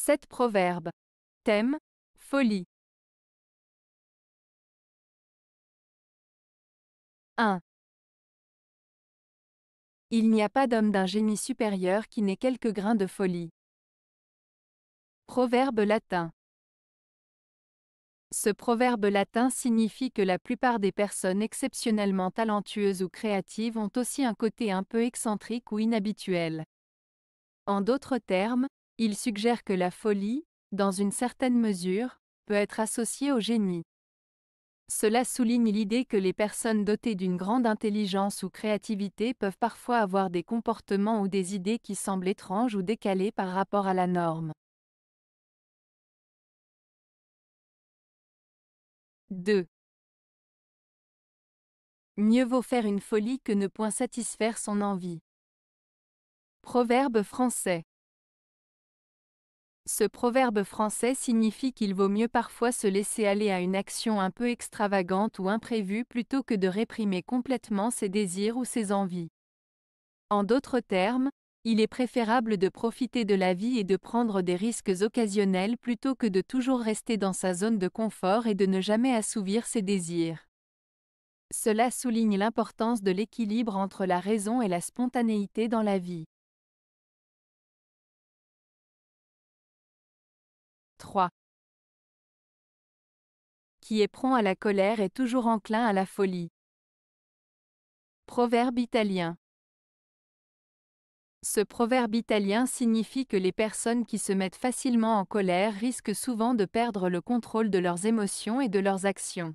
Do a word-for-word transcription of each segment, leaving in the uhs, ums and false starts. Sept proverbes. Thème : Folie. un. Il n'y a pas d'homme d'un génie supérieur qui n'ait quelques grains de folie. Proverbe latin. Ce proverbe latin signifie que la plupart des personnes exceptionnellement talentueuses ou créatives ont aussi un côté un peu excentrique ou inhabituel. En d'autres termes, il suggère que la folie, dans une certaine mesure, peut être associée au génie. Cela souligne l'idée que les personnes dotées d'une grande intelligence ou créativité peuvent parfois avoir des comportements ou des idées qui semblent étranges ou décalées par rapport à la norme. deux. Mieux vaut faire une folie que ne point satisfaire son envie. Proverbe français. Ce proverbe français signifie qu'il vaut mieux parfois se laisser aller à une action un peu extravagante ou imprévue plutôt que de réprimer complètement ses désirs ou ses envies. En d'autres termes, il est préférable de profiter de la vie et de prendre des risques occasionnels plutôt que de toujours rester dans sa zone de confort et de ne jamais assouvir ses désirs. Cela souligne l'importance de l'équilibre entre la raison et la spontanéité dans la vie. trois. Qui est prompt à la colère est toujours enclin à la folie. Proverbe italien. Ce proverbe italien signifie que les personnes qui se mettent facilement en colère risquent souvent de perdre le contrôle de leurs émotions et de leurs actions.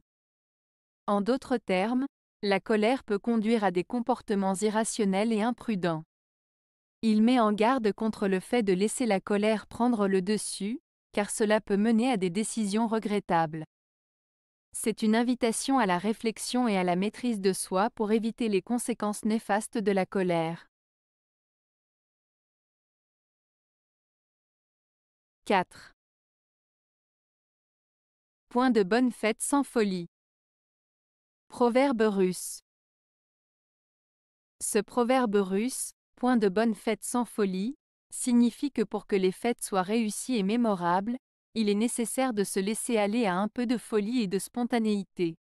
En d'autres termes, la colère peut conduire à des comportements irrationnels et imprudents. Il met en garde contre le fait de laisser la colère prendre le dessus, car cela peut mener à des décisions regrettables. C'est une invitation à la réflexion et à la maîtrise de soi pour éviter les conséquences néfastes de la colère. quatre. Point de bonne fête sans folie. Proverbe russe. Ce proverbe russe, point de bonne fête sans folie, signifie que pour que les fêtes soient réussies et mémorables, il est nécessaire de se laisser aller à un peu de folie et de spontanéité.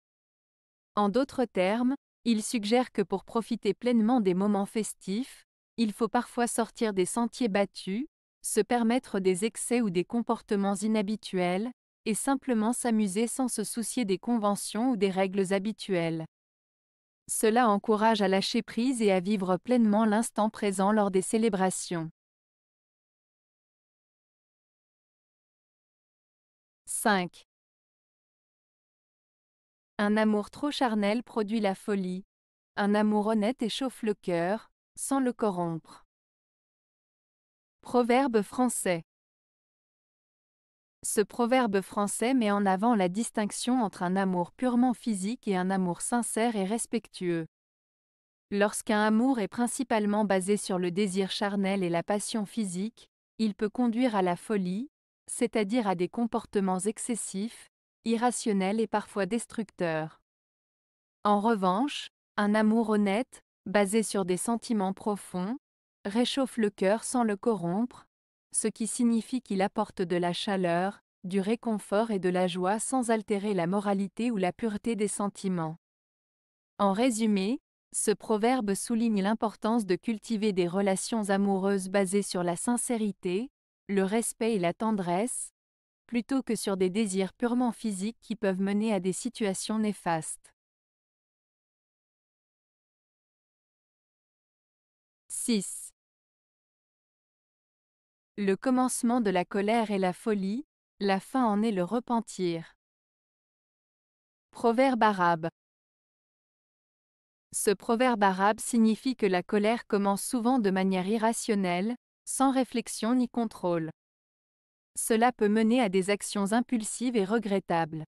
En d'autres termes, il suggère que pour profiter pleinement des moments festifs, il faut parfois sortir des sentiers battus, se permettre des excès ou des comportements inhabituels, et simplement s'amuser sans se soucier des conventions ou des règles habituelles. Cela encourage à lâcher prise et à vivre pleinement l'instant présent lors des célébrations. cinq. Un amour trop charnel produit la folie. Un amour honnête échauffe le cœur, sans le corrompre. Proverbe français. Ce proverbe français met en avant la distinction entre un amour purement physique et un amour sincère et respectueux. Lorsqu'un amour est principalement basé sur le désir charnel et la passion physique, il peut conduire à la folie, c'est-à-dire à des comportements excessifs, irrationnels et parfois destructeurs. En revanche, un amour honnête, basé sur des sentiments profonds, réchauffe le cœur sans le corrompre, ce qui signifie qu'il apporte de la chaleur, du réconfort et de la joie sans altérer la moralité ou la pureté des sentiments. En résumé, ce proverbe souligne l'importance de cultiver des relations amoureuses basées sur la sincérité, le respect et la tendresse, plutôt que sur des désirs purement physiques qui peuvent mener à des situations néfastes. six. Le commencement de la colère est la folie, la fin en est le repentir. Proverbe arabe. Ce proverbe arabe signifie que la colère commence souvent de manière irrationnelle, sans réflexion ni contrôle. Cela peut mener à des actions impulsives et regrettables.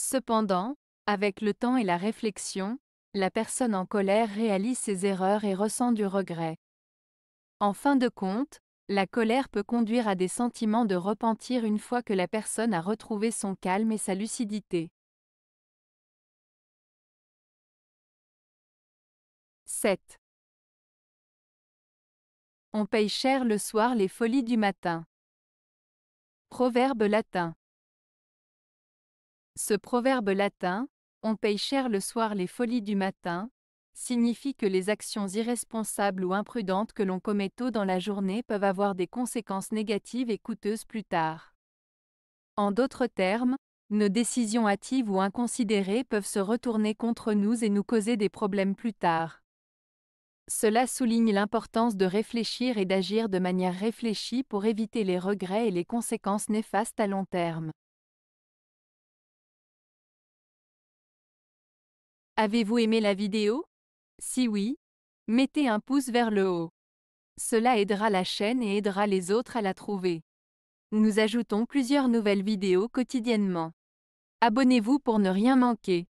Cependant, avec le temps et la réflexion, la personne en colère réalise ses erreurs et ressent du regret. En fin de compte, la colère peut conduire à des sentiments de repentir une fois que la personne a retrouvé son calme et sa lucidité. sept. On paye cher le soir les folies du matin. Proverbe latin. Ce proverbe latin, « on paye cher le soir les folies du matin », signifie que les actions irresponsables ou imprudentes que l'on commet tôt dans la journée peuvent avoir des conséquences négatives et coûteuses plus tard. En d'autres termes, nos décisions hâtives ou inconsidérées peuvent se retourner contre nous et nous causer des problèmes plus tard. Cela souligne l'importance de réfléchir et d'agir de manière réfléchie pour éviter les regrets et les conséquences néfastes à long terme. Avez-vous aimé la vidéo? Si oui, mettez un pouce vers le haut. Cela aidera la chaîne et aidera les autres à la trouver. Nous ajoutons plusieurs nouvelles vidéos quotidiennement. Abonnez-vous pour ne rien manquer.